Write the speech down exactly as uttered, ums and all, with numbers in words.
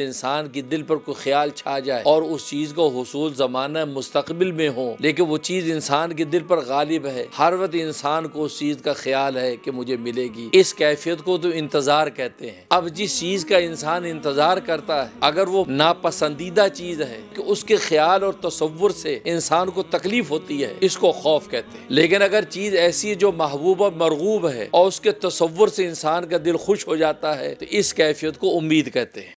इंसान के दिल पर कोई ख्याल छा जाए और उस चीज़ का हुसूल ज़माना मुस्तकबिल में हो, लेकिन वो चीज़ इंसान के दिल पर गालिब है। हर वक्त इंसान को उस चीज़ का ख्याल है कि मुझे मिलेगी। इस कैफियत को तो इंतज़ार कहते हैं। अब जिस चीज़ का इंसान इंतज़ार करता है, अगर वो नापसंदीदा चीज़ है कि उसके ख्याल और तसव्वुर से इंसान को तकलीफ होती है, इसको खौफ कहते हैं। लेकिन अगर चीज़ ऐसी है जो महबूब और मरगूब है और उसके तसव्वुर से इंसान का दिल खुश हो जाता है, तो इस कैफियत को उम्मीद कहते हैं।